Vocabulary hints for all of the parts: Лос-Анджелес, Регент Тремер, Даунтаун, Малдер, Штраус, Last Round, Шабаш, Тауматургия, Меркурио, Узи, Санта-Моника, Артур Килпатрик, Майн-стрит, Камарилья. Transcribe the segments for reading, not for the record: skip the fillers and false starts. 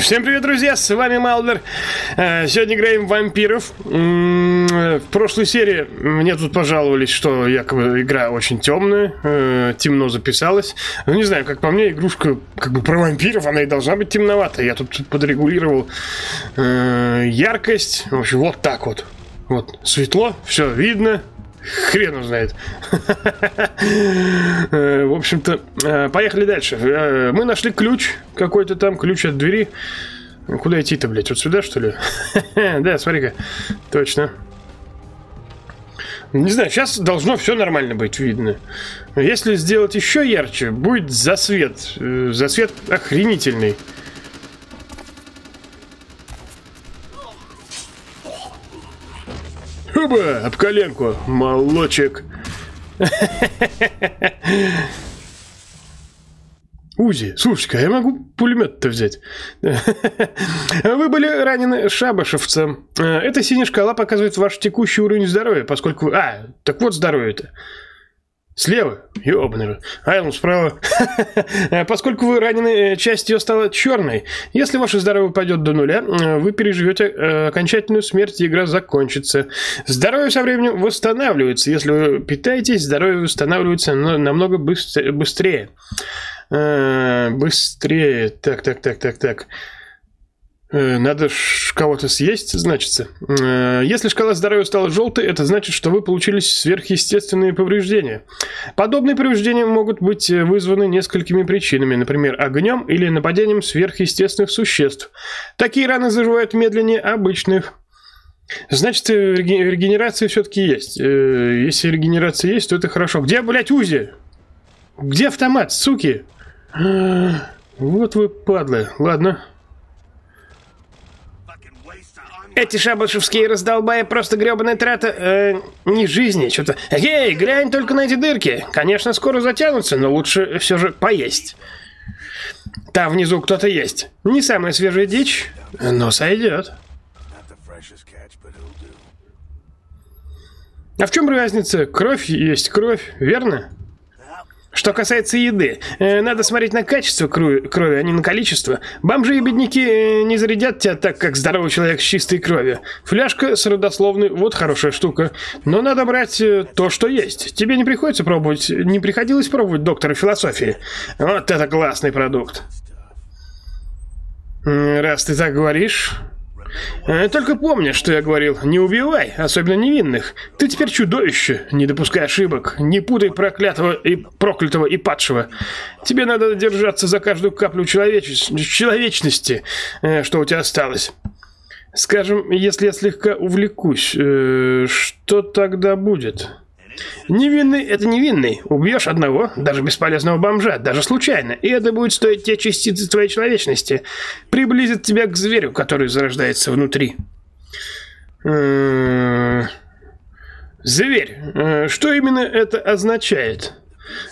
Всем привет, друзья, с вами Малдер. Сегодня играем в вампиров. В прошлой серии мне тут пожаловались, что якобы игра очень темная, темно записалась. Ну, не знаю, как по мне, игрушка как бы про вампиров, она и должна быть темноватая. Я тут подрегулировал яркость, в общем, вот так вот. Вот, светло, все видно. Хрен узнает. В общем-то, поехали дальше. Мы нашли ключ. Какой-то там ключ от двери. Куда идти-то, блядь? Вот сюда, что ли? Да, смотри-ка. Точно. Не знаю, сейчас должно все нормально быть видно. Если сделать еще ярче, будет засвет. Засвет охренительный. Оба, об коленку, молочек. Узи, слушай-ка, я могу пулемет-то взять. Вы были ранены шабашевцем. Эта синяя шкала показывает ваш текущий уровень здоровья, поскольку... А, так вот здоровье-то. Слева, ёбаный, а он справа. Поскольку вы ранены, часть ее стала черной. Если ваше здоровье упадет до нуля, вы переживете окончательную смерть, и игра закончится. Здоровье со временем восстанавливается. Если вы питаетесь, здоровье восстанавливается намного быстрее. Быстрее. Так. Надо кого-то съесть, значится. Если шкала здоровья стала желтой, это значит, что вы получили сверхъестественные повреждения. Подобные повреждения могут быть вызваны несколькими причинами, например, огнем или нападением сверхъестественных существ. Такие раны заживают медленнее обычных. Значит, регенерация все-таки есть. Если регенерация есть, то это хорошо. Где, блядь, Узи? Где автомат, суки? Вот вы падлы. Ладно. Эти шабашевские раздолбая просто гребаная трата не жизни, что-то. Эй, глянь только на эти дырки. Конечно, скоро затянутся, но лучше все же поесть. Там внизу кто-то есть. Не самая свежая дичь, но сойдет. А в чем разница? Кровь есть кровь, верно? Что касается еды, надо смотреть на качество крови, а не на количество. Бомжи и бедняки не зарядят тебя так, как здоровый человек с чистой кровью. Фляжка с родословной, вот хорошая штука. Но надо брать то, что есть. Тебе не приходилось пробовать доктора философии. Вот это классный продукт. Раз ты так говоришь... Только помни, что я говорил, не убивай, особенно невинных. Ты теперь чудовище, не допускай ошибок, не путай проклятого и падшего. Тебе надо держаться за каждую каплю человечности, что у тебя осталось. Скажем, если я слегка увлекусь, что тогда будет? Невинный — это невинный. Убьешь одного, даже бесполезного бомжа, даже случайно, и это будет стоить те частицы твоей человечности. Приблизит тебя к зверю, который зарождается внутри. Зверь. Что именно это означает?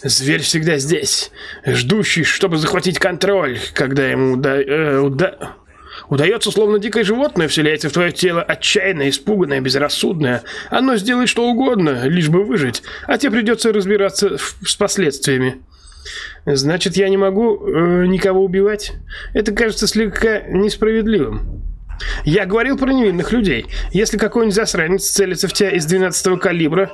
Зверь всегда здесь, ждущий, чтобы захватить контроль, когда ему удается, словно дикое животное, вселяется в твое тело, отчаянное, испуганное, безрассудное. Оно сделает что угодно, лишь бы выжить, а тебе придется разбираться с последствиями. Значит, я не могу никого убивать? Это кажется слегка несправедливым. Я говорил про невинных людей. Если какой-нибудь засранец целится в тебя из 12-го калибра,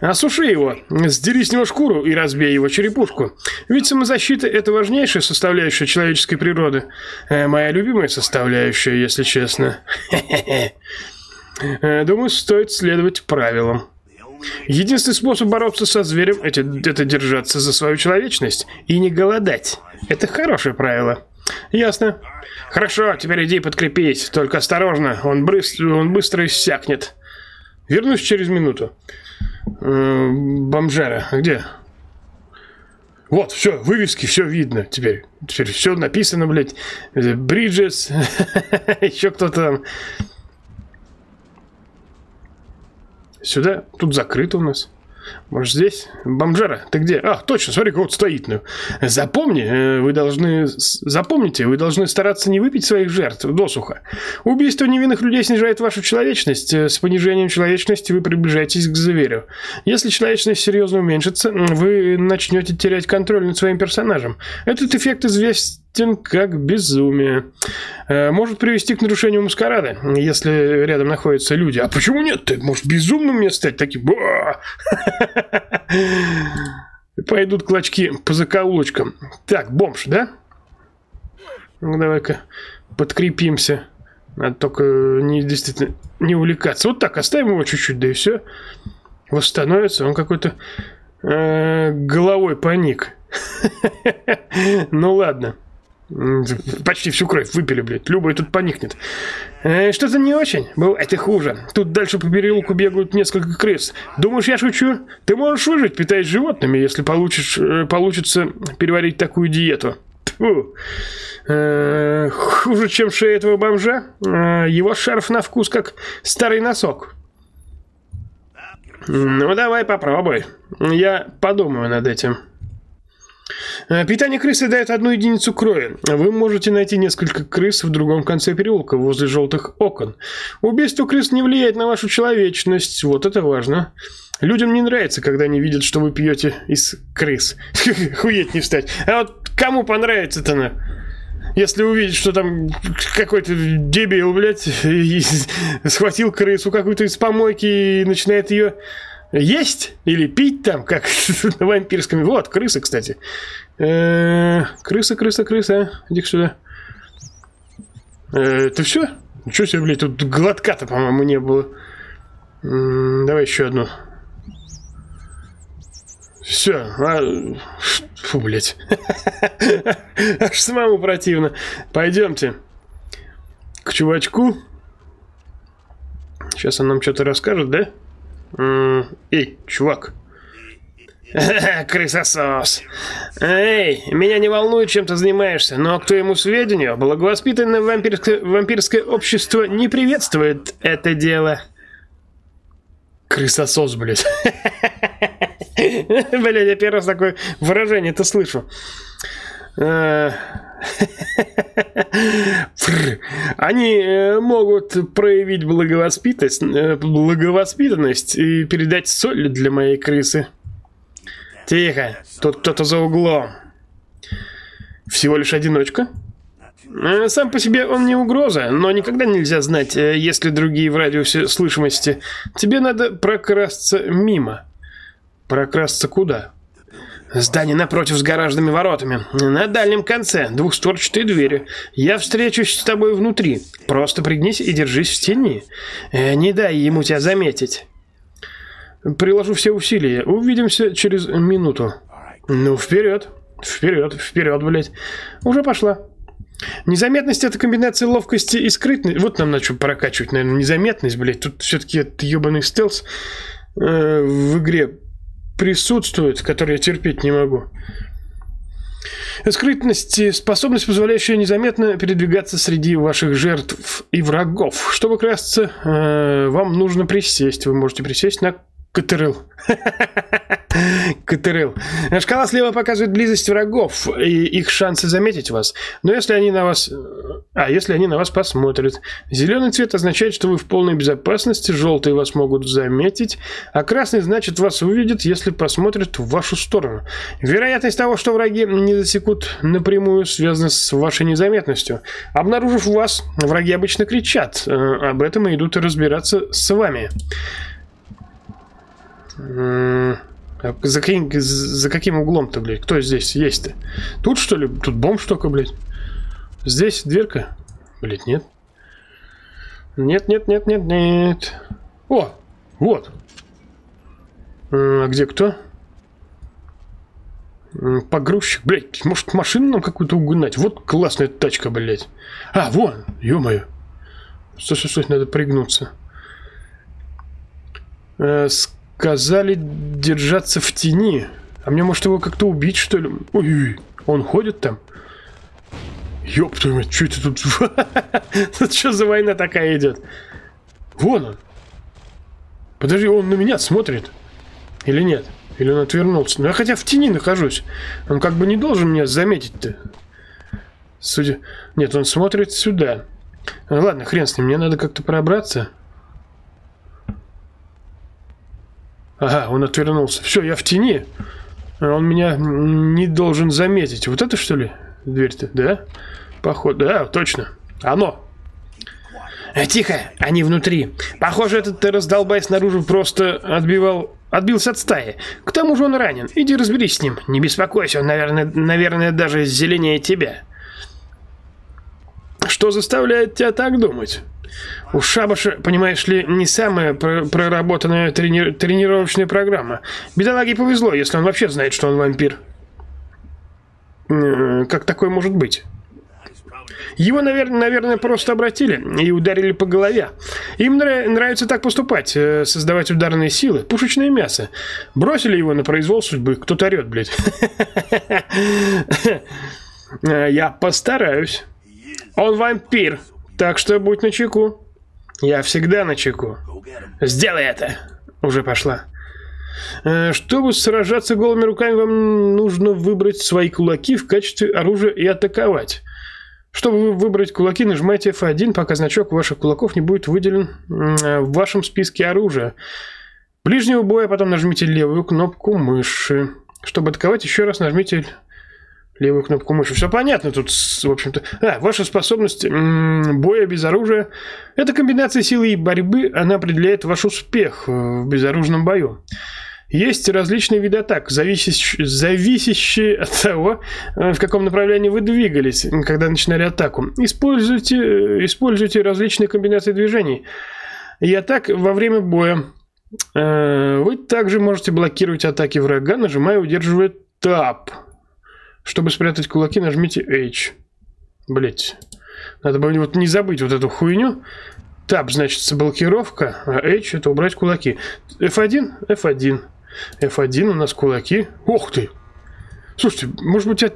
осуши его, сдери с него шкуру и разбей его черепушку. Ведь самозащита — это важнейшая составляющая человеческой природы. Моя любимая составляющая, если честно. Думаю, стоит следовать правилам. Единственный способ бороться со зверем — это держаться за свою человечность и не голодать. Это хорошее правило. Ясно. Хорошо, теперь иди подкрепись. Только осторожно, он быстро иссякнет. Вернусь через минуту. Бомжара, где? Вот, все, вывески, все видно теперь. Теперь все написано, блядь. Бриджес, еще кто-то там. Сюда, тут закрыто у нас. Может, здесь? Бомжара, ты где? А, точно, смотри, кого-то стоит. Запомни, вы должны стараться не выпить своих жертв досуха. Убийство невинных людей снижает вашу человечность. С понижением человечности вы приближаетесь к зверю. Если человечность серьезно уменьшится, вы начнете терять контроль над своим персонажем. Этот эффект известен как безумие. Может привести к нарушению маскарада, если рядом находятся люди. А почему нет? Ты можешь безумным мне стать таким... Пойдут клочки по закоулочкам. Так, бомж, да? Ну, давай-ка подкрепимся. Надо только действительно не увлекаться. Вот так, оставим его чуть-чуть, да и все. Восстановится. Он какой-то головой паник. Ну, ладно. Почти всю кровь выпили, блядь. Любой тут поникнет. Что-то не очень. Это хуже. Тут дальше по переулку бегают несколько крыс. Думаешь, я шучу? Ты можешь выжить, питаясь животными, если получится переварить такую диету. Хуже, чем шея этого бомжа. Его шарф на вкус как старый носок. Ну, давай попробуй. Я подумаю над этим. Питание крысы дает 1 единицу крови. Вы можете найти несколько крыс в другом конце переулка, возле желтых окон. Убийство крыс не влияет на вашу человечность. Вот это важно. Людям не нравится, когда они видят, что вы пьете из крыс. Хуеть не встать. А вот кому понравится-то на... Если увидеть, что там какой-то дебил, блядь, схватил крысу какую-то из помойки и начинает ее... Есть? Или пить там, как на вампирском. Вот, крысы, кстати. Крыса, крыса, крыса. Иди сюда. Ты все? Ничего себе, блядь, тут глотка-то, по-моему, не было. Давай еще одну. Все. Фу, блядь. Аж самому противно. Пойдемте к чувачку. Сейчас он нам что-то расскажет, да? Эй, чувак. Крысосос. Эй, меня не волнует, чем ты занимаешься, но к твоему сведению, благовоспитанное вампирское общество не приветствует это дело. Крысосос, блядь. Блядь, я первый раз такое выражение-то слышу. Они могут проявить благовоспитанность и передать соль для моей крысы. Тихо, тут кто-то за углом. Всего лишь одиночка. Сам по себе он не угроза, но никогда нельзя знать, если другие в радиусе слышимости. Тебе надо прокрасться мимо. Прокрасться куда? Здание напротив с гаражными воротами. На дальнем конце 2-створчатые двери. Я встречусь с тобой внутри. Просто пригнись и держись в тени. Не дай ему тебя заметить. Приложу все усилия. Увидимся через минуту. Ну, вперед. Вперед, вперед, блядь. Уже пошла. Незаметность — это комбинация ловкости и скрытности. Вот нам начал прокачивать, наверное, незаметность, блядь. Тут все-таки ебаный стелс в игре присутствует, который я терпеть не могу. Скрытность — способность, позволяющая незаметно передвигаться среди ваших жертв и врагов. Чтобы красться, вам нужно присесть. Вы можете присесть на катерил. Катерил. Шкала слева показывает близость врагов и их шансы заметить вас. Но если они на вас... А если они на вас посмотрят. Зеленый цвет означает, что вы в полной безопасности. Желтые вас могут заметить. А красный значит, вас увидят, если посмотрят в вашу сторону. Вероятность того, что враги не засекут напрямую, связана с вашей незаметностью. Обнаружив вас, враги обычно кричат. Об этом и идут разбираться с вами. За каким углом-то, блядь? Кто здесь есть-то? Тут, что ли? Тут бомж только, блядь. Здесь дверка? Блядь, нет. Нет, нет, нет, нет, нет. О, вот. А где кто? Погрузчик, блядь. Может, машину нам какую-то угнать? Вот классная тачка, блядь. А, вон, ё-моё. Стой, стой, стой, надо пригнуться. Сказали держаться в тени. А мне, может, его как-то убить, что ли? Ой, он ходит там. Ёб твою мать, что это тут? Тут что за война такая идет? Вон он. Подожди, он на меня смотрит. Или нет? Или он отвернулся? Ну, я хотя в тени нахожусь. Он как бы не должен меня заметить-то. Судя... Нет, он смотрит сюда. Ну, ладно, хрен с ним. Мне надо как-то пробраться. Ага, он отвернулся. Все, я в тени. Он меня не должен заметить. Вот это, что ли? Дверь-то, да? Походу. Да, точно. Оно. Тихо, они внутри. Похоже, этот раздолбай снаружи просто отбился от стаи. К тому же он ранен. Иди разберись с ним. Не беспокойся, он, наверное, даже зеленее тебя. Что заставляет тебя так думать? У Шабаша, понимаешь ли, не самая проработанная тренировочная программа. Бедолаге повезло, если он вообще знает, что он вампир. Как такое может быть? Его, наверное, просто обратили и ударили по голове. Им нравится так поступать, создавать ударные силы, пушечное мясо. Бросили его на произвол судьбы, кто-то орет, блядь. Я постараюсь. Он вампир, так что будь начеку. Я всегда начеку. Сделай это. Уже пошла. Чтобы сражаться голыми руками, вам нужно выбрать свои кулаки в качестве оружия и атаковать. Чтобы выбрать кулаки, нажимайте F1, пока значок ваших кулаков не будет выделен в вашем списке оружия. Ближнего боя, потом нажмите левую кнопку мыши. Чтобы атаковать, еще раз нажмите левую кнопку мыши. Все понятно тут, в общем-то. Ваша способность боя без оружия. Это комбинация силы и борьбы. Она определяет ваш успех в безоружном бою. Есть различные виды атак, зависящие от того, в каком направлении вы двигались, когда начинали атаку. Используйте различные комбинации движений и атак во время боя. Вы также можете блокировать атаки врага, нажимая и удерживая Tab. Чтобы спрятать кулаки, нажмите H. Блять. Надо бы вот не забыть вот эту хуйню. Tab, значит, блокировка, а H это убрать кулаки. F1, F1. F1 у нас кулаки. Ох ты! Слушайте, может быть от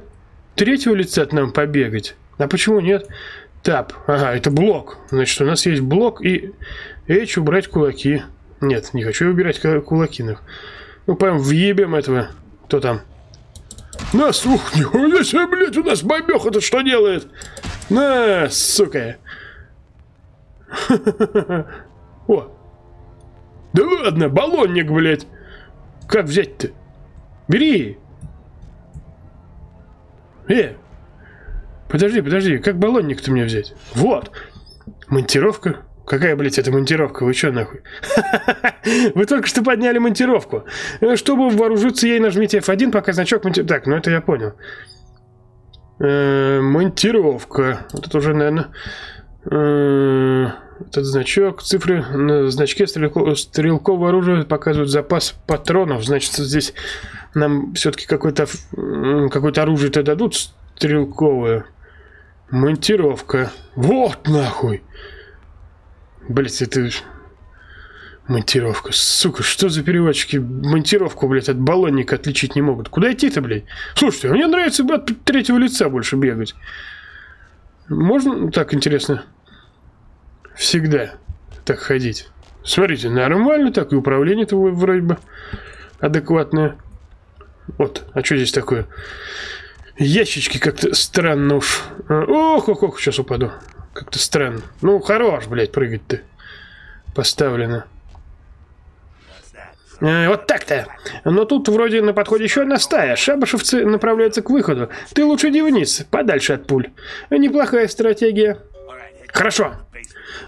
третьего лица от нам побегать? А почему нет? Tab. Ага, это блок. Значит, у нас есть блок и H убрать кулаки. Нет, не хочу убирать кулаки. Ну, прям въебем этого. Кто там? Нас, ух, нихуя себе, блядь, у нас бомбёх это что делает? На, сука. О. Да ладно, баллонник, блядь. Как взять-то? Бери. Подожди, как баллонник-то мне взять? Вот. Монтировка. Какая, блядь, эта монтировка? Вы чё, нахуй? Вы только что подняли монтировку. Чтобы вооружиться ей, нажмите F1, пока значок... Так, ну это я понял. Монтировка. Вот это уже, наверное... Этот значок, цифры на значке стрелкового оружия показывают запас патронов. Значит, здесь нам все-таки какое-то оружие-то дадут стрелковое. Монтировка. Вот нахуй. Блять, это... Монтировка. Сука, что за переводчики? Монтировку, блять, от баллонника отличить не могут. Куда идти-то, блять? Слушайте, мне нравится от третьего лица больше бегать. Можно так, интересно, всегда так ходить? Смотрите, нормально так, и управление-то вроде бы адекватное. Вот, а что здесь такое? Ящички как-то странно уж. Ох, сейчас упаду. Как-то странно. Ну, хорош, блядь, прыгать ты. Поставлено. Вот так-то. Но тут вроде на подходе еще одна стая. Шабашевцы направляются к выходу. Ты лучше иди вниз, подальше от пуль. Неплохая стратегия. Хорошо.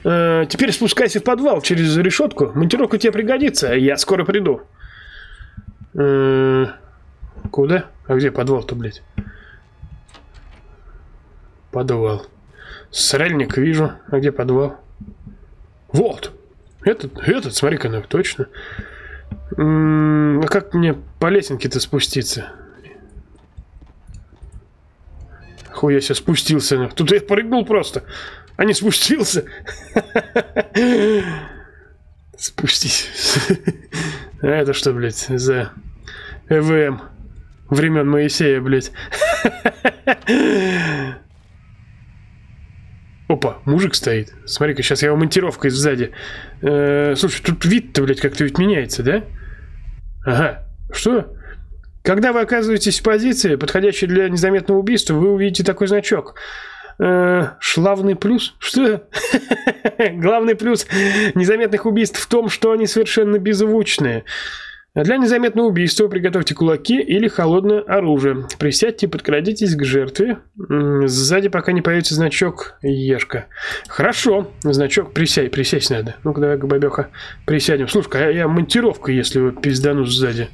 Теперь спускайся в подвал через решетку. Монтировка тебе пригодится. Я скоро приду. Куда? А где подвал-то, блядь? Подвал. Сральник вижу. А где подвал? Вот. Этот, смотри-ка, ну, точно. А как мне по лесенке-то спуститься? Хуя, я сейчас спустился. Тут я прыгнул просто, а не спустился. Спустись. А это что, блядь, за ЭВМ времен Моисея, блядь? Опа, мужик стоит. Смотри-ка, сейчас я его монтировкой сзади. Слушай, тут вид-то, блядь, как-то ведь меняется, да? Ага. Что? Когда вы оказываетесь в позиции, подходящей для незаметного убийства, вы увидите такой значок. Шлавный плюс? Что? Главный плюс незаметных убийств в том, что они совершенно беззвучные. Для незаметного убийства приготовьте кулаки или холодное оружие. Присядьте и подкрадитесь к жертве. Сзади пока не появится значок «Ешка». Хорошо. Значок «Присядь». Присесть надо. Ну-ка, давай, бабёха, присядем. Слушай, а я монтировка, если вот пиздану сзади.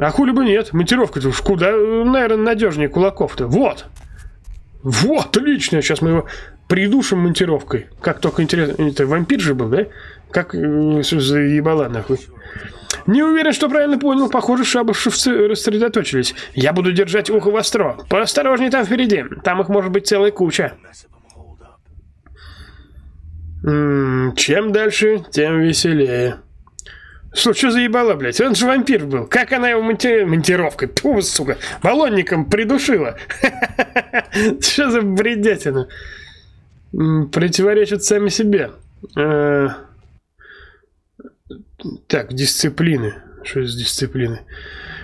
А хули бы нет. Монтировка-то уж куда, наверное, надежнее кулаков-то. Вот. Вот, отлично. Сейчас мы его придушим монтировкой. Как только интересно... Это вампир же был, да? Как заебала, нахуй. Не уверен, что правильно понял. Похоже, шабашевцы рассредоточились. Я буду держать ухо востро. Поосторожней там впереди. Там их может быть целая куча. Чем дальше, тем веселее. Слушай, что заебала, блядь? Он же вампир был. Как она его монтировкой? Фу, сука. Баллонником придушила. Что за бредятина? Противоречат сами себе. Так, дисциплины. Что из дисциплины?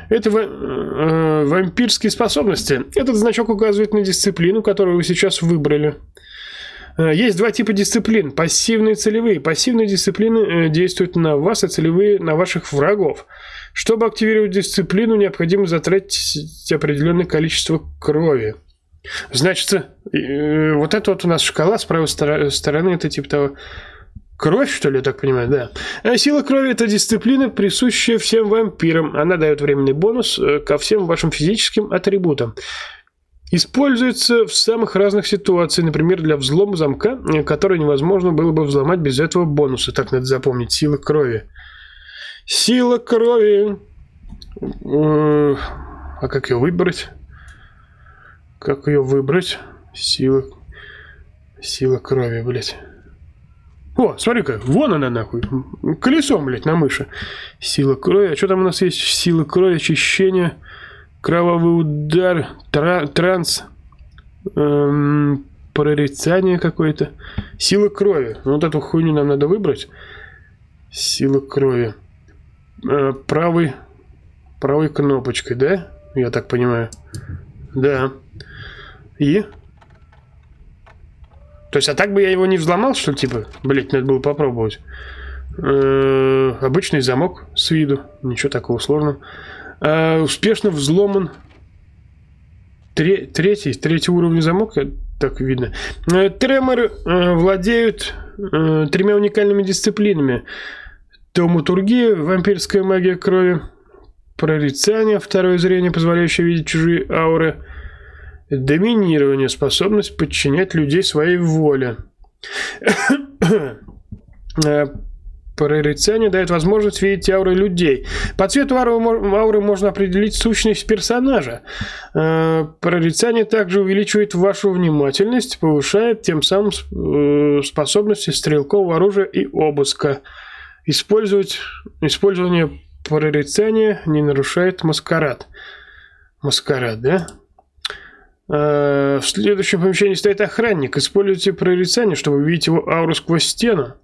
Это вампирские способности. Этот значок указывает на дисциплину, которую вы сейчас выбрали. Есть два типа дисциплин. Пассивные и целевые. Пассивные дисциплины действуют на вас, а целевые на ваших врагов. Чтобы активировать дисциплину, необходимо затратить определенное количество крови. Значит, вот это вот у нас шкала с правой стороны, это типа того... Кровь, что ли, я так понимаю, да. А сила крови – это дисциплина, присущая всем вампирам. Она дает временный бонус ко всем вашим физическим атрибутам. Используется в самых разных ситуациях. Например, для взлома замка, который невозможно было бы взломать без этого бонуса. Так надо запомнить. Сила крови. Сила крови. А как ее выбрать? Как ее выбрать? Сила крови, блядь. О, смотри-ка, вон она, нахуй. Колесом, блядь, на мыши. Сила крови. А что там у нас есть? Сила крови, очищение, кровавый удар, транс, прорицание какое-то. Сила крови. Вот эту хуйню нам надо выбрать. Сила крови. Правой кнопочкой, да? Я так понимаю. Да. И... То есть, а так бы я его не взломал, что ли, типа? Блять, надо было попробовать. Обычный замок с виду. Ничего такого сложного. Успешно взломан третий уровень замок. Так видно. Тремер владеют тремя уникальными дисциплинами. Тауматургия, вампирская магия крови. Прорицание, второе зрение, позволяющее видеть чужие ауры. Доминирование, способность подчинять людей своей воле. Прорицание дает возможность видеть ауры людей. По цвету ауры можно определить сущность персонажа. Прорицание также увеличивает вашу внимательность, повышает тем самым способности стрелкового оружия и обыска. Использование прорицания не нарушает маскарад. Маскарад, да? В следующем помещении стоит охранник. Используйте прорицание, чтобы увидеть его ауру сквозь стену.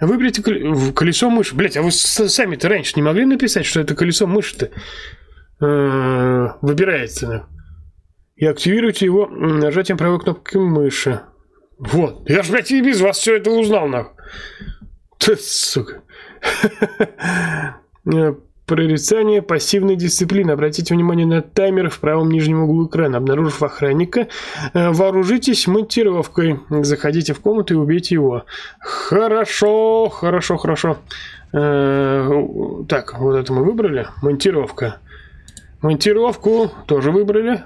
Выберите колесо мыши. Блять, а вы сами-то раньше не могли написать, что это колесо мыши-то выбирается? И активируйте его нажатием правой кнопки мыши. Вот. Я ж, блядь, и без вас все это узнал, нахуй. Ты, сука. Прорицание пассивной дисциплины. Обратите внимание на таймер в правом нижнем углу экрана. Обнаружив охранника, вооружитесь монтировкой. Заходите в комнату и убейте его. Хорошо, хорошо, хорошо. Так, вот это мы выбрали. Монтировка. Монтировку тоже выбрали.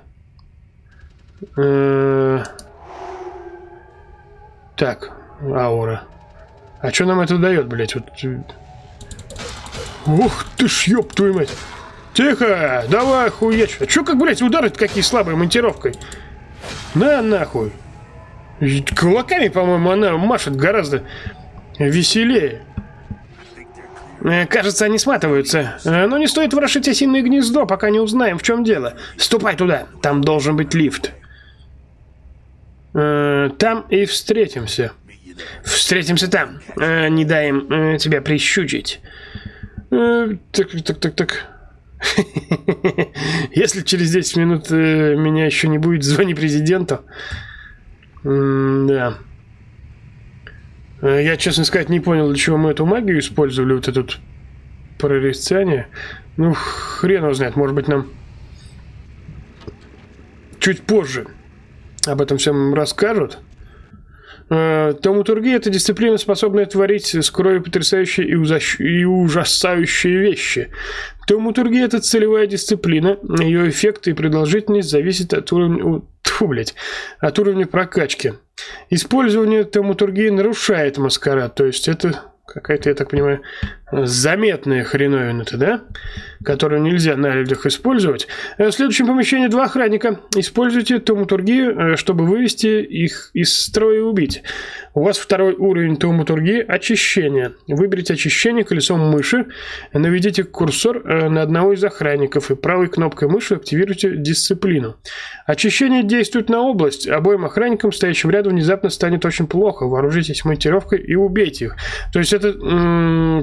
Так, аура. А что нам это дает, блядь? Вот... Ух ты ж, ёб твою мать. Тихо, давай, хуяч. А чё, как, блядь, удары-то какие слабые монтировкой? На, нахуй. Кулаками, по-моему, она машет гораздо веселее. Кажется, они сматываются. Но не стоит ворошить осиное гнездо, пока не узнаем, в чем дело. Ступай туда, там должен быть лифт. Там и встретимся. Встретимся там. Не дай им тебя прищучить. Так. Если через 10 минут меня еще не будет, звони президенту. Да. Я, честно сказать, не понял, для чего мы эту магию использовали, вот это прорицание. Ну, хрен его знает, может быть, нам чуть позже об этом всем расскажут. Тауматургия – это дисциплина, способная творить с кровью потрясающие и ужасающие вещи. Тауматургия – это целевая дисциплина. Ее эффект и продолжительность зависят от уровня, от уровня прокачки. Использование тауматургии нарушает маскарад. То есть это какая-то, я так понимаю, заметная хреновина-то, да? Которую нельзя на людях использовать. В следующем помещении 2 охранника. Используйте тауматургию, чтобы вывести их из строя и убить. У вас 2-й уровень тауматургии – очищение. Выберите очищение колесом мыши. Наведите курсор на одного из охранников и правой кнопкой мыши активируйте дисциплину. Очищение действует на область. Обоим охранникам, стоящим рядом, внезапно станет очень плохо. Вооружитесь монтировкой и убейте их. То есть это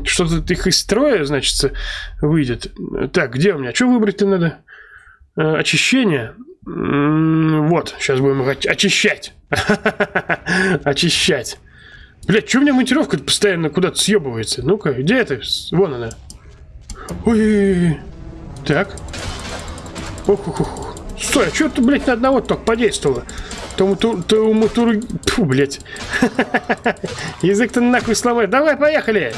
что-то их из строя, значит, выйдет. Так, где у меня? Что выбрать-то надо? Очищение. Вот, сейчас будем их очищать. Очищать. Блять, что у меня монтировка постоянно куда-то съебывается? Ну-ка, где это? Вон она. Ой-ой-ой. Так. Ох-ох-ох. Стой, а что ты, блядь, на одного только подействовало? Фу, блядь. Язык-то нахуй сломай. Давай, поехали.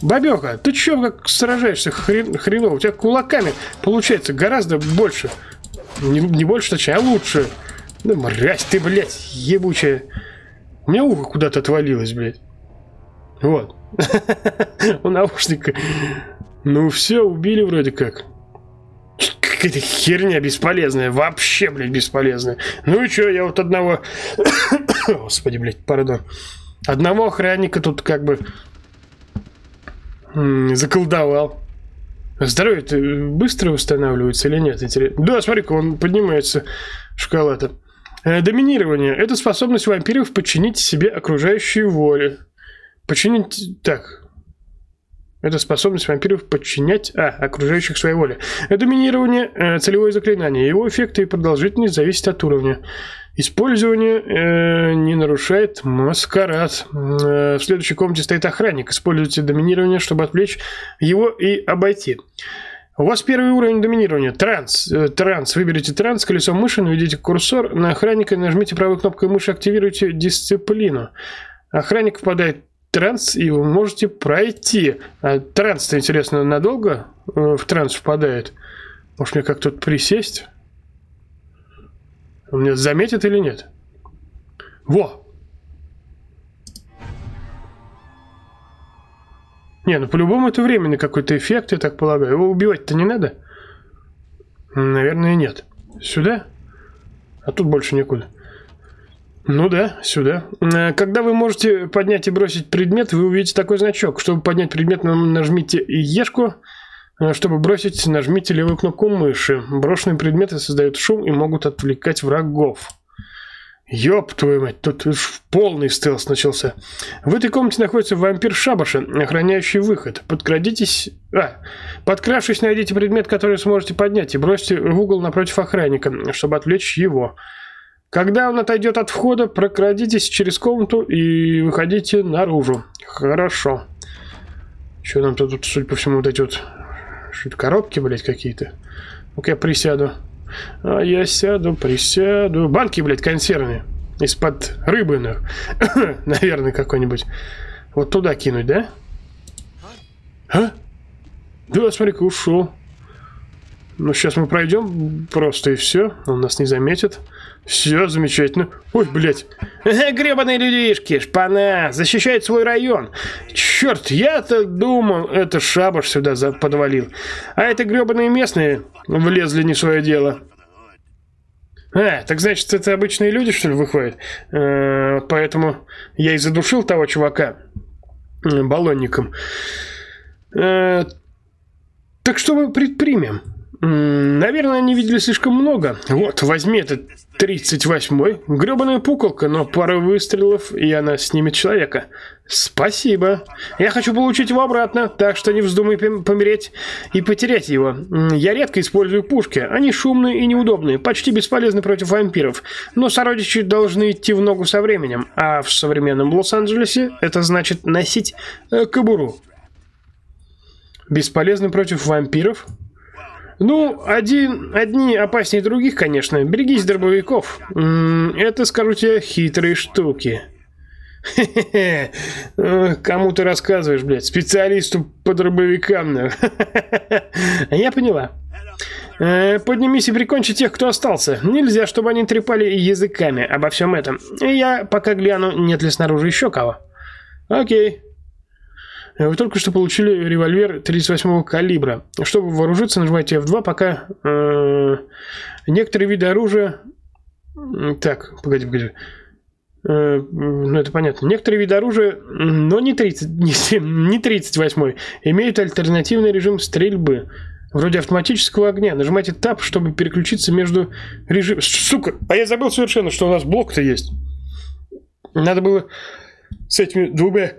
Бабёха, ты чё как сражаешься хреново? У тебя кулаками получается гораздо больше. Не больше, точнее, а лучше. Да мразь ты, блядь, ебучая. У меня ухо куда-то отвалилось, блядь. Вот. У наушника. Ну все, убили вроде как. Какая-то херня бесполезная. Вообще, блядь, бесполезная. Ну и чё, я вот одного... Господи, блядь, пардон. Одного охранника тут как бы... заколдовал. Здоровье-то быстро восстанавливается или нет? Интересно. Да, смотри-ка, он поднимается. Шоколад. Доминирование. Это способность вампиров подчинить себе окружающие воли. Подчинить... Так. Это способность вампиров подчинять... окружающих своей воле. Доминирование. Целевое заклинание. Его эффекты и продолжительность зависят от уровня. Использование не нарушает маскарад. В следующей комнате стоит охранник. Используйте доминирование, чтобы отвлечь его и обойти. У вас 1-й уровень доминирования. Транс. Выберите транс колесом мыши, наведите курсор на охранника и нажмите правой кнопкой мыши, активируйте дисциплину. Охранник впадает в транс, и вы можете пройти. А транс-то, интересно, надолго в транс впадает? Может мне как-то тут присесть? Меня заметят или нет? Во! Не, ну по-любому это временный какой-то эффект, я так полагаю. Его убивать-то не надо? Наверное, нет. Сюда? А тут больше некуда. Ну да, сюда. Когда вы можете поднять и бросить предмет, вы увидите такой значок. Чтобы поднять предмет, нажмите Ешку. Чтобы бросить, нажмите левую кнопку мыши. Брошенные предметы создают шум и могут отвлекать врагов. Ёб твою мать, тут уж полный стелс начался. В этой комнате находится вампир Шабаша, охраняющий выход. Подкравшись, найдите предмет, который сможете поднять, и бросьте в угол напротив охранника, чтобы отвлечь его. Когда он отойдет от входа, прокрадитесь через комнату и выходите наружу. Хорошо. Что нам тут, судя по всему, вот эти вот... Что-то коробки, блядь, какие-то. Ну-ка я присяду. Я сяду, присяду. Банки, блядь, консервные. Из-под рыбы, наверное, какой-нибудь. Вот туда кинуть, да? А? Да, смотри-ка, ушел. Ну, сейчас мы пройдем просто и все. Он нас не заметит. Все, замечательно. Ой, блядь. Гребаные людишки, шпана, защищает свой район. Черт, я-то думал, это Шабаш сюда подвалил. А это гребаные местные влезли не в свое дело. Так значит, это обычные люди, что ли, выходят? Поэтому я и задушил того чувака баллонником. Так что мы предпримем? Наверное, они видели слишком много. Вот, возьми этот 38-й. Гребаная пуколка, но пара выстрелов, и она снимет человека. Спасибо. Я хочу получить его обратно, так что не вздумай помереть и потерять его. Я редко использую пушки. Они шумные и неудобные, почти бесполезны против вампиров. Но сородичи должны идти в ногу со временем. А в современном Лос-Анджелесе это значит носить кобуру. Бесполезны против вампиров? Ну, одни опаснее других, конечно. Берегись дробовиков. Это, скажу тебе, хитрые штуки. Кому ты рассказываешь, блядь? Специалисту по дробовикам, наверное. Я поняла. Поднимись и прикончи тех, кто остался. Нельзя, чтобы они трепали языками обо всем этом. Я пока гляну, нет ли снаружи еще кого. Окей. Вы только что получили револьвер 38-го калибра. Чтобы вооружиться, нажимайте F2, пока некоторые виды оружия... Так, погоди. Ну, это понятно. Некоторые виды оружия, но не 38-й, имеют альтернативный режим стрельбы. Вроде автоматического огня. Нажимайте Tab, чтобы переключиться между режимами... Сука! А я забыл совершенно, что у нас блок-то есть. Надо было с этими двумя...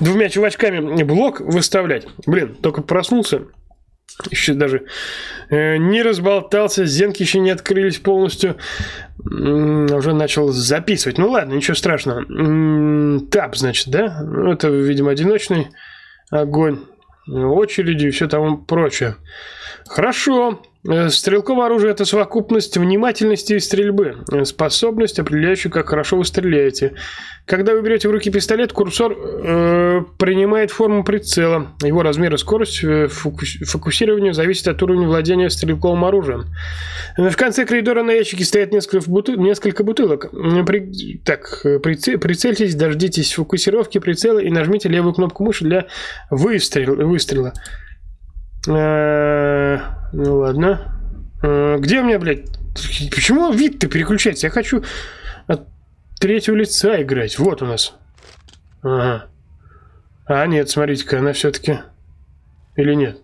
Двумя чувачками блок выставлять. Блин, только проснулся. Еще даже не разболтался. Зенки еще не открылись полностью. Уже начал записывать. Ну ладно, ничего страшного. Тап, значит, да? Это, видимо, одиночный огонь. Очереди и все тому прочее. Хорошо. Стрелковое оружие – это совокупность внимательности и стрельбы. Способность, определяющая, как хорошо вы стреляете. Когда вы берете в руки пистолет, курсор принимает форму прицела. Его размер и скорость фокусирования зависят от уровня владения стрелковым оружием. В конце коридора на ящике стоят несколько бутылок. Прицельтесь, дождитесь фокусировки прицела и нажмите левую кнопку мыши для выстрела. Ну ладно. Где у меня, блядь? Почему вид-то переключается? Я хочу от третьего лица играть. Вот у нас. Ага. А, нет, смотрите-ка, она все-таки... Или нет?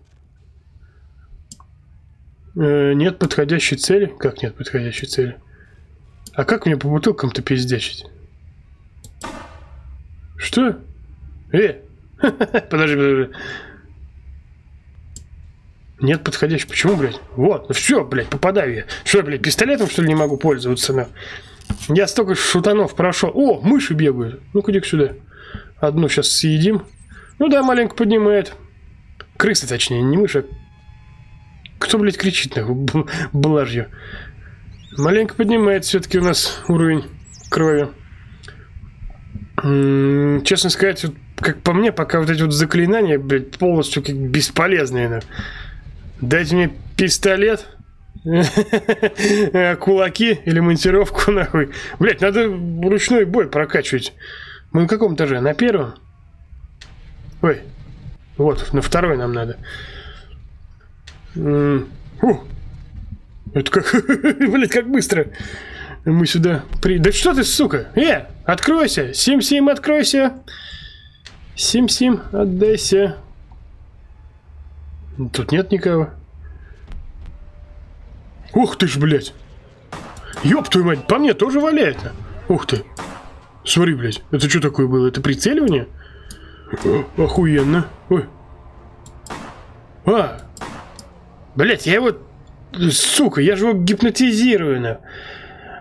Нет подходящей цели? Как нет подходящей цели? А как мне по бутылкам-то пиздячить? Что? Подожди. Нет подходящего. Почему, блядь? Вот. Ну все, блядь, попадаю я. Что, блядь, пистолетом, что ли, не могу пользоваться? На? Я столько шутанов прошел. О, мыши бегают. Ну-ка, иди сюда. Одну сейчас съедим. Ну да, маленько поднимает. Крысы, точнее, не мыши. Кто, блядь, кричит нахуй блажью? Маленько поднимает все-таки у нас уровень крови. Честно сказать, как по мне, пока вот эти вот заклинания, блядь, полностью как бесполезные, да. Дайте мне пистолет, кулаки или монтировку, нахуй. Блять, надо ручной бой прокачивать. Мы на каком этаже? На первом? Ой. Вот, на второй нам надо. Это как... Блять, как быстро. Мы сюда... Да что ты, сука? Откройся! Сим-сим, откройся! Сим-сим, отдайся. Тут нет никого. Ух ты ж, блядь. Ёб твою мать, по мне тоже валяет-то. Ух ты. Смотри, блядь, это что такое было? Это прицеливание? Охуенно. Ой. А. Блядь, я его... Сука, я же его гипнотизирую.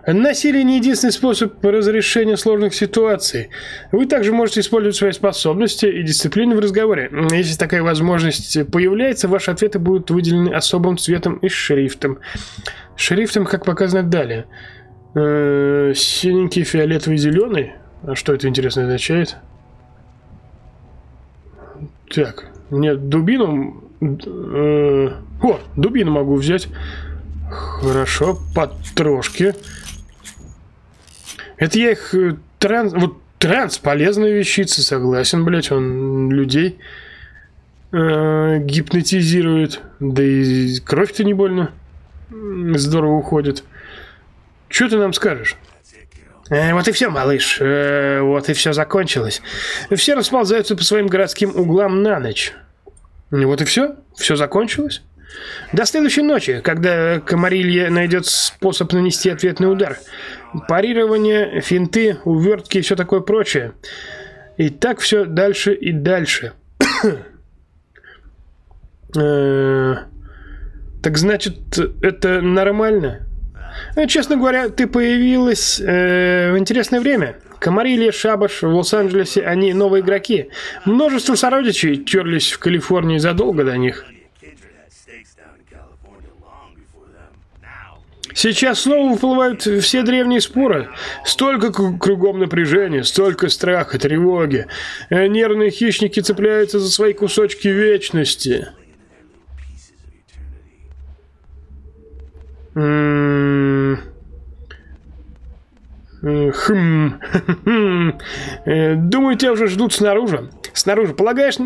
Насилие не единственный способ разрешения сложных ситуаций. Вы также можете использовать свои способности и дисциплину в разговоре. Если такая возможность появляется, ваши ответы будут выделены особым цветом и шрифтом. Шрифтом, как показано далее. Синенький, фиолетовый, зеленый. А что это, интересно, означает? Так, мне дубину... О, дубину могу взять. Хорошо, потрошки. Это я их... Вот транс полезная вещица, согласен, блять, он людей гипнотизирует. Да и кровь-то не больно здорово уходит. Чё ты нам скажешь? Вот и все, малыш. Вот и все закончилось. Все расползаются по своим городским углам на ночь. Вот и все. Все закончилось. До следующей ночи, когда Камарилья найдет способ нанести ответный удар. Парирование, финты, увертки и все такое прочее. И так все дальше и дальше. Так значит, это нормально? Честно говоря, ты появилась в интересное время. Камарилья, Шабаш, в Лос-Анджелесе они новые игроки. Множество сородичей терлись в Калифорнии задолго до них. Сейчас снова выплывают все древние споры. Столько кругом напряжения, столько страха, тревоги. Нервные хищники цепляются за свои кусочки вечности. Думаю, тебя уже ждут снаружи. Полагаешь,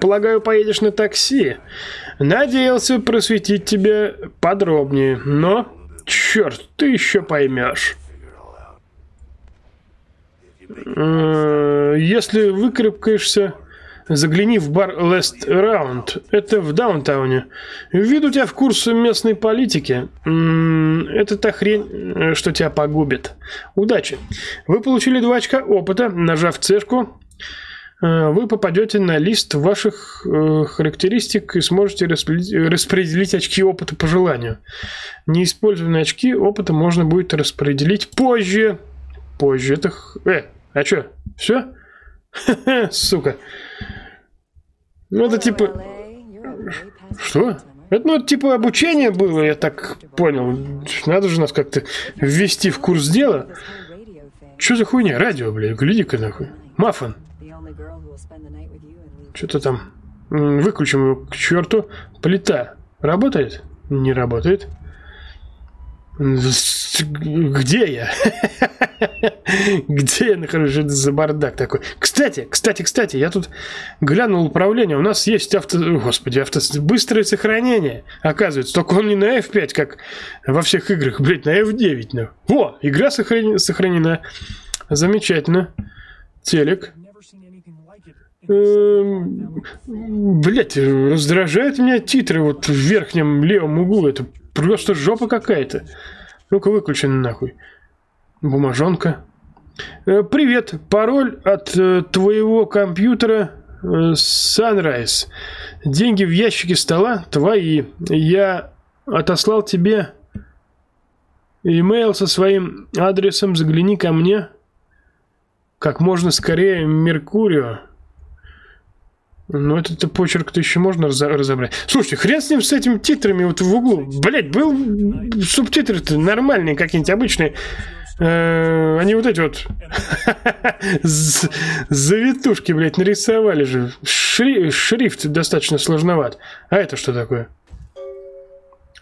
полагаю, поедешь на такси. Надеялся просветить тебя подробнее, но... Черт, ты еще поймешь. Если выкарабкаешься, загляни в бар Last Round. Это в Даунтауне. Введу тебя в курс местной политики. Это та хрень, что тебя погубит. Удачи. Вы получили 2 очка опыта. Нажав цешку, вы попадете на лист ваших характеристик и сможете распределить очки опыта по желанию. Неиспользованные очки опыта можно будет распределить позже. Позже это... а чё? Все? Сука. Ну это типа... Что? Это ну типа обучение было, я так понял. Надо же нас как-то ввести в курс дела. Чё за хуйня? Радио, блядь, гляди-ка нахуй. Маффан. Что-то там. Выключим его к черту. Плита работает? Не работает. Где я? Где я нахожусь? Это за бардак такой. Кстати, я тут глянул управление. У нас есть быстрое сохранение. Оказывается, только он не на F5, как во всех играх. Блять, на F9. О, игра сохранена. Замечательно. Телек. Блять, раздражают меня титры вот в верхнем левом углу. Это просто жопа какая-то. Ну-ка, выключен нахуй. Бумажонка. Привет, пароль от твоего компьютера Sunrise. Деньги в ящике стола твои. Я отослал тебе имейл со своим адресом. Загляни ко мне как можно скорее. Меркурио. Ну, этот почерк-то еще можно разобрать. Слушайте, хрен с ним, с этими титрами вот в углу. Блять, был субтитры-то нормальные, какие-нибудь обычные. Они вот эти вот завитушки, блять, нарисовали же. Шрифт достаточно сложноват. А это что такое?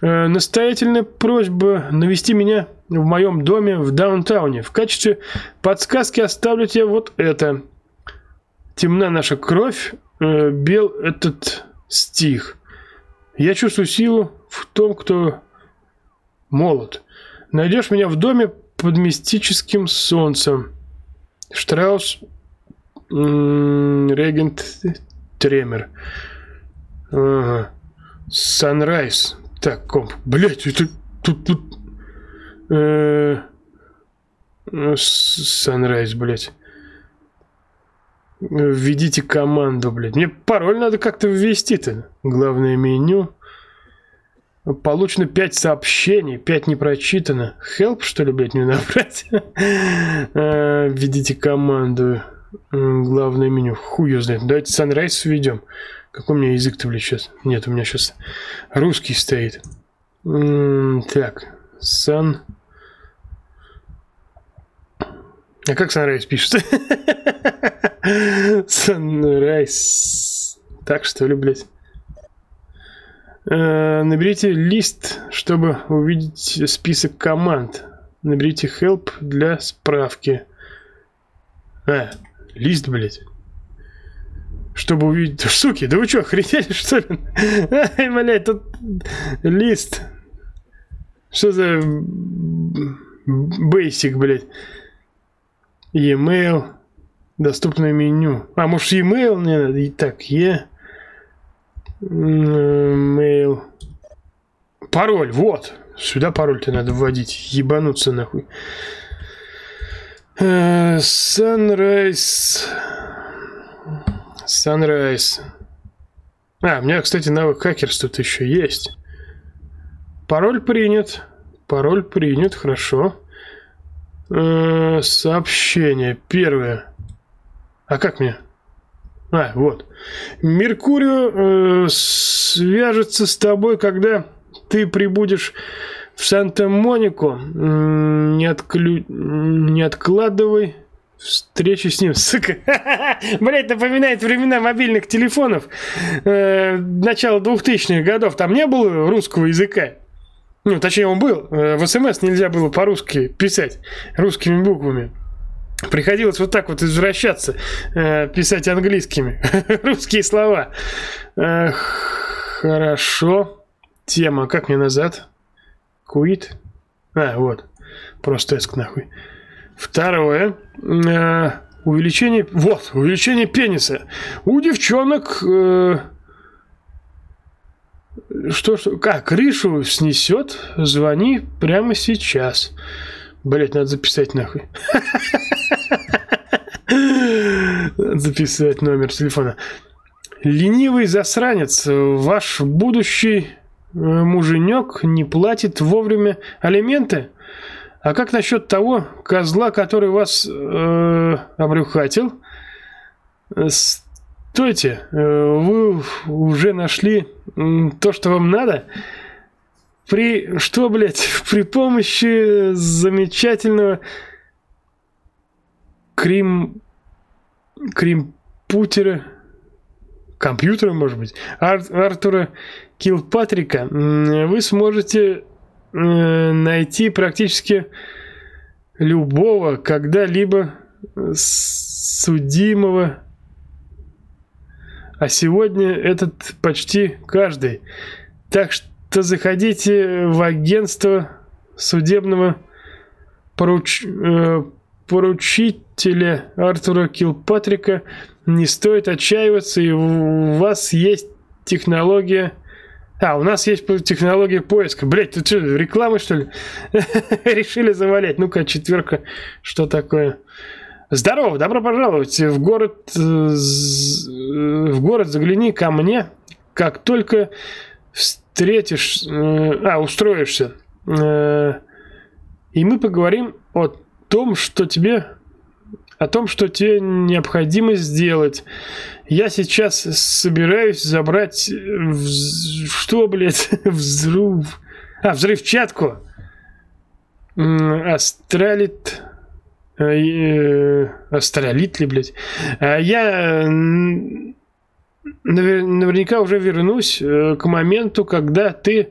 Настоятельная просьба навести меня в моем доме в Даунтауне. В качестве подсказки оставлю тебе вот это. Темна наша кровь, бел этот стих. Я чувствую силу в том, кто молод. Найдешь меня в доме под мистическим солнцем. Штраус, Регент Тремер. Санрайз. Так, комп. Блять, это тут. Санрайз, блять. Введите команду, блядь. Мне пароль надо как-то ввести-то. Главное меню. Получено 5 сообщений. 5 не прочитано. Help, что ли, блядь, мне набрать? Введите команду. Главное меню. Хуй знает. Давайте Sunrise введем. Какой у меня язык-то, блядь, сейчас? Нет, у меня сейчас русский стоит. Так. А как Sunrise пишется? Sunrise. Так что ли, блядь? Наберите лист, чтобы увидеть список команд. Наберите help для справки. Лист, блядь. Чтобы увидеть... Суки, да вы что, охренели, что ли? Ай, блядь, тут лист. Что за... Basic, блядь. E-mail. Доступное меню. А может e-mail не надо? Итак, e-mail. Пароль, вот. Сюда пароль-то надо вводить. Ебануться нахуй. Sunrise. Sunrise. А, у меня, кстати, навык хакерства тут еще есть. Пароль принят. Пароль принят, хорошо. Сообщение. Первое. А как мне? А, вот. Меркурио свяжется с тобой, когда ты прибудешь в Санта-Монику. Не откладывай встречи с ним. Сука. Блять, напоминает времена мобильных телефонов. Начало 2000-х годов. Там не было русского языка. Ну, точнее, он был. В СМС нельзя было по-русски писать. Русскими буквами. Приходилось вот так вот извращаться. Писать английскими. Русские слова. Хорошо. Тема. Как мне назад? Quit. А, вот. Просто эск нахуй. Второе. Увеличение... Вот. Увеличение пениса. У девчонок... Что? Как? Крышу снесет? Звони прямо сейчас. Блять, надо записать нахуй. Записать номер телефона. Ленивый засранец. Ваш будущий муженек не платит вовремя алименты. А как насчет того козла, который вас обрюхатил? Стойте, вы уже нашли то, что вам надо? Что, блядь, при помощи замечательного кримпутера, компьютера, может быть, Артура Килпатрика, вы сможете найти практически любого когда-либо судимого. А сегодня этот почти каждый. Так что заходите в агентство судебного поручителя Артура Килпатрика. Не стоит отчаиваться, и у вас есть технология... А, у нас есть технология поиска. Блять, тут что, реклама, что ли? Решили завалять. Ну-ка, четверка. Что такое? Здорово, добро пожаловать в город загляни ко мне, как только встретишь, устроишься, и мы поговорим о том, что тебе необходимо сделать. Я сейчас собираюсь забрать, взрывчатку. Астролит ли, блядь. Я наверняка уже вернусь к моменту, когда ты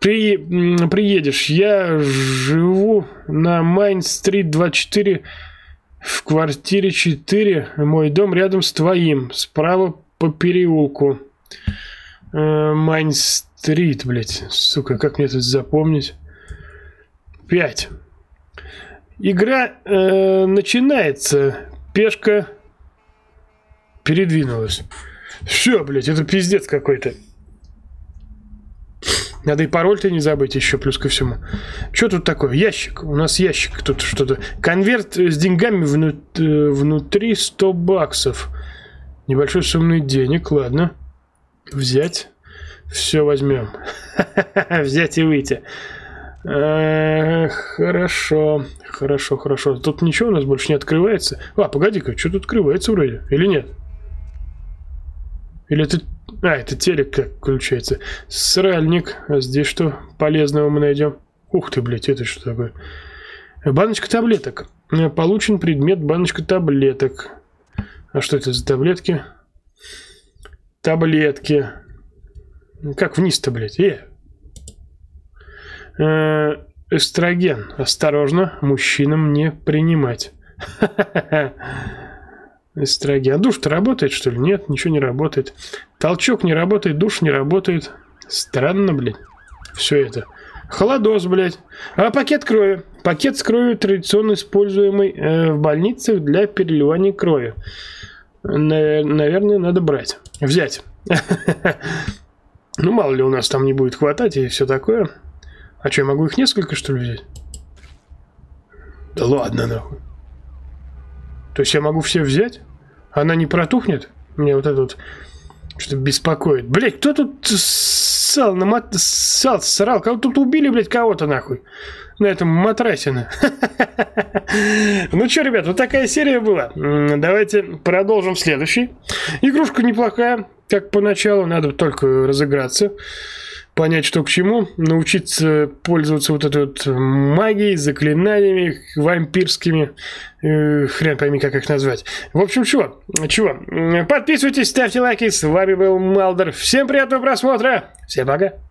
приедешь. Я живу на Майн-стрит 24 в квартире 4. Мой дом рядом с твоим. Справа по переулку. Майн-стрит, блядь. Сука, как мне тут запомнить? 5. Игра начинается. Пешка передвинулась. Все, блядь, это пиздец какой-то. Надо и пароль-то не забыть еще, плюс ко всему. Что тут такое? Ящик. У нас ящик тут что-то. Конверт с деньгами внутри 100 баксов. Небольшой суммы денег, ладно. Взять. Все возьмем. Взять и выйти. Хорошо. Тут ничего у нас больше не открывается. А, погоди-ка, что тут открывается вроде? Или нет? Или это... А, это телек как включается. Сральник. А здесь что полезного мы найдем? Ух ты, блядь, это что такое? Баночка таблеток. Получен предмет баночка таблеток. А что это за таблетки? Таблетки. Как вниз-то, блядь? Эстроген. Осторожно, мужчинам не принимать. Эстроген. Душ-то работает, что ли? Нет, ничего не работает. Толчок не работает, душ не работает. Странно, блядь. Все это. Холодос, блядь. А пакет крови. Пакет с кровью традиционно используемый в больницах для переливания крови. Наверное, надо брать. Взять. Ну, мало ли у нас там не будет хватать и все такое. А что, я могу их несколько, что ли, взять? Да ладно, нахуй. То есть я могу все взять? Она не протухнет? Меня вот это вот что-то беспокоит. Блять, кто тут ссал на срал? Кого тут убили, блять, кого-то, нахуй. На этом матрасина. Ну что, ребят, вот такая серия была. Давайте продолжим следующий. Игрушка неплохая, как поначалу. Надо только разыграться. Понять, что к чему. Научиться пользоваться вот этой вот магией, заклинаниями вампирскими. Хрен пойми, как их назвать. В общем, чего? Подписывайтесь, ставьте лайки. С вами был Малдер. Всем приятного просмотра. Всем пока.